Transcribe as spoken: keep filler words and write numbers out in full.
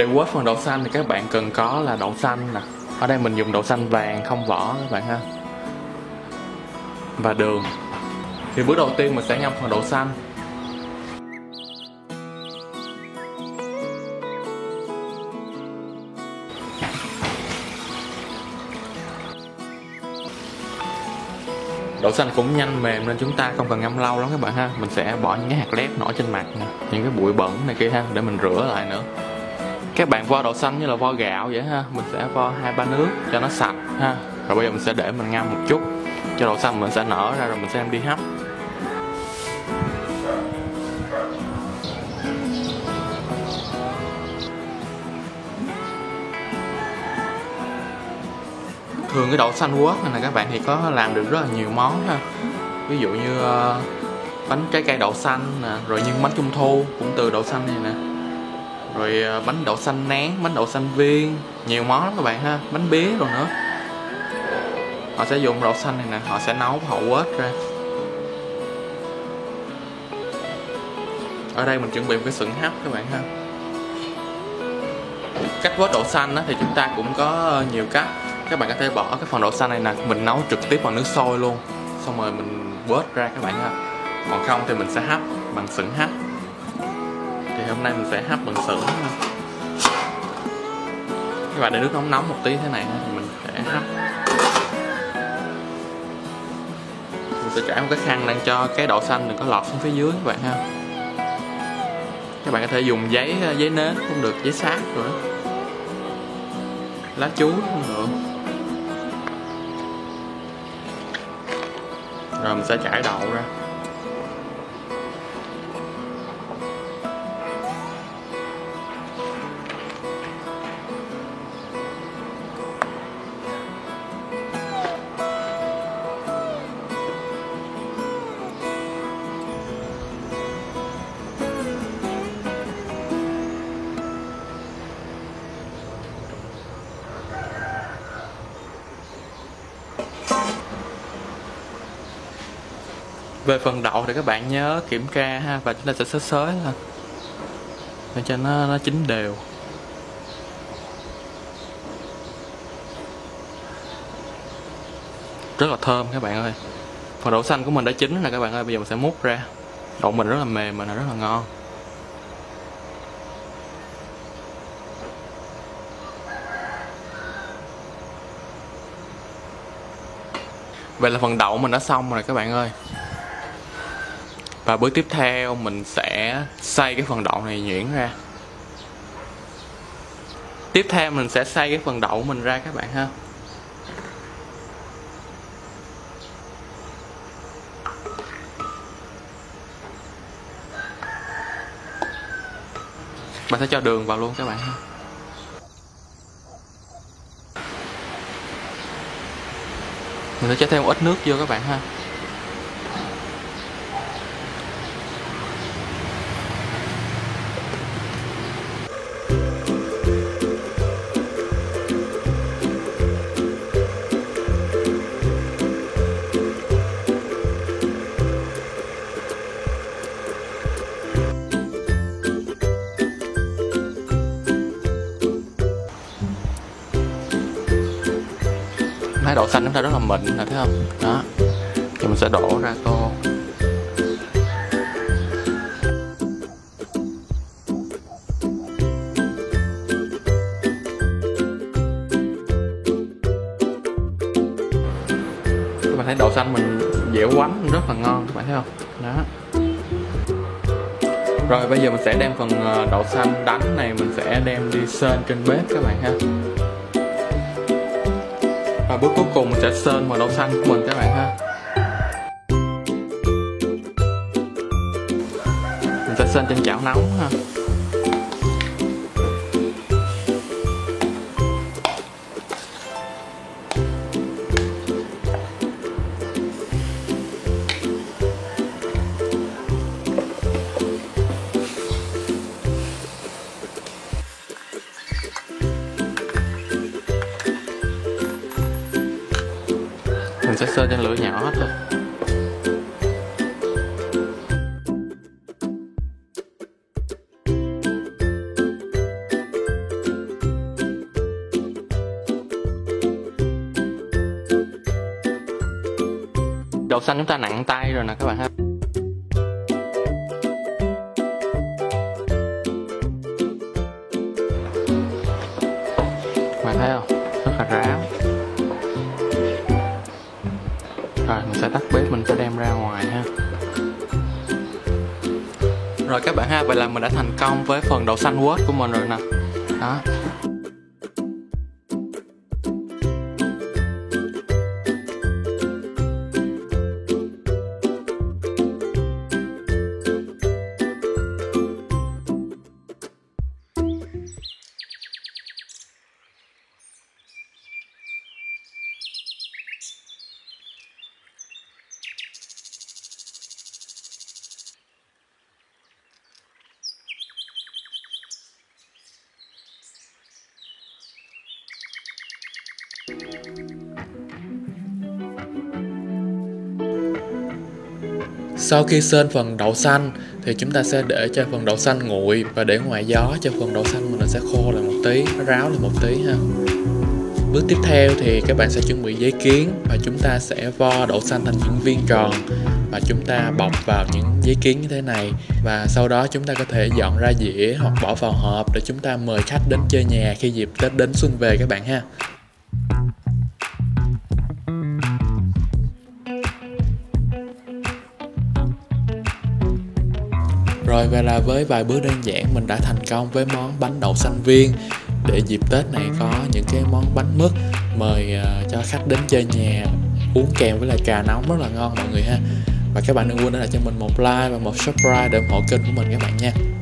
Để quét phần đậu xanh thì các bạn cần có là đậu xanh nè. Ở đây mình dùng đậu xanh vàng không vỏ các bạn ha. Và đường. Thì bước đầu tiên mình sẽ ngâm phần đậu xanh. Đậu xanh cũng nhanh mềm nên chúng ta không cần ngâm lâu lắm các bạn ha. Mình sẽ bỏ những cái hạt lép nổi trên mặt nè, những cái bụi bẩn này kia ha, để mình rửa lại nữa. Các bạn vo đậu xanh như là vo gạo vậy ha. Mình sẽ vo hai ba nước cho nó sạch ha. Rồi bây giờ mình sẽ để mình ngâm một chút cho đậu xanh mình sẽ nở ra, rồi mình sẽ đem đi hấp. Thường cái đậu xanh Quốc này nè các bạn thì có làm được rất là nhiều món ha. Ví dụ như uh, bánh trái cây đậu xanh nè, rồi những bánh trung thu cũng từ đậu xanh này nè. Rồi uh, bánh đậu xanh nén, bánh đậu xanh viên, nhiều món lắm các bạn ha, bánh bía rồi nữa. Họ sẽ dùng đậu xanh này nè, họ sẽ nấu họ quết ra. Ở đây mình chuẩn bị một cái xửng hấp các bạn ha. Cách quết đậu xanh á, thì chúng ta cũng có nhiều cách. Các bạn có thể bỏ cái phần đậu xanh này nè, mình nấu trực tiếp vào nước sôi luôn, xong rồi mình vớt ra các bạn ha. Còn không thì mình sẽ hấp bằng xửng hấp. Thì hôm nay mình sẽ hấp bằng xửng. Các bạn để nước nóng nóng một tí thế này thì mình sẽ hấp. Mình sẽ trải một cái khăn đang cho cái đậu xanh đừng có lọt xuống phía dưới các bạn ha. Các bạn có thể dùng giấy giấy nến cũng được, giấy sát rồi đó, lá chuối cũng được. Rồi mình sẽ trải đậu ra. Về phần đậu thì các bạn nhớ kiểm tra ha, và chúng ta sẽ xới xới lên để cho nó, nó chín đều. Rất là thơm các bạn ơi. Phần đậu xanh của mình đã chín rồi các bạn ơi, bây giờ mình sẽ múc ra. Đậu mình rất là mềm mà nó rất là ngon. Vậy là phần đậu mình đã xong rồi các bạn ơi. Và bước tiếp theo mình sẽ xay cái phần đậu này nhuyễn ra. Tiếp theo mình sẽ xay cái phần đậu mình ra các bạn ha. Bạn sẽ cho đường vào luôn các bạn ha. Mình sẽ cho thêm một ít nước vô các bạn ha. Thấy đậu xanh chúng ta rất là mịn nè, thấy không? Đó. Thì mình sẽ đổ ra tô. Các bạn thấy đậu xanh mình dẻo quánh rất là ngon, các bạn thấy không? Đó. Rồi bây giờ mình sẽ đem phần đậu xanh đánh này mình sẽ đem đi sên trên bếp các bạn ha. Và bước cuối cùng mình sẽ sơn vào đậu xanh của mình các bạn ha. Mình sẽ sơn trên chảo nóng ha. Mình sẽ sơ trên lửa nhỏ hết thôi. Đậu xanh chúng ta nặng tay rồi nè các bạn ha. Các bạn thấy không? Rất là ráo. Rồi mình sẽ tắt bếp, mình sẽ đem ra ngoài ha. Rồi các bạn ha, vậy là mình đã thành công với phần đậu xanh wok của mình rồi nè. Đó. Sau khi sên phần đậu xanh thì chúng ta sẽ để cho phần đậu xanh nguội và để ngoài gió cho phần đậu xanh mình nó sẽ khô lại một tí, nó ráo lại một tí ha. Bước tiếp theo thì các bạn sẽ chuẩn bị giấy kiến và chúng ta sẽ vo đậu xanh thành những viên tròn và chúng ta bọc vào những giấy kiến như thế này, và sau đó chúng ta có thể dọn ra dĩa hoặc bỏ vào hộp để chúng ta mời khách đến chơi nhà khi dịp Tết đến xuân về các bạn ha. Rồi vậy là với vài bước đơn giản mình đã thành công với món bánh đậu xanh viên. Để dịp Tết này có những cái món bánh mứt mời uh, cho khách đến chơi nhà uống kèm với lại trà nóng rất là ngon mọi người ha. Và các bạn đừng quên để lại cho mình một like và một subscribe để ủng hộ kênh của mình các bạn nha.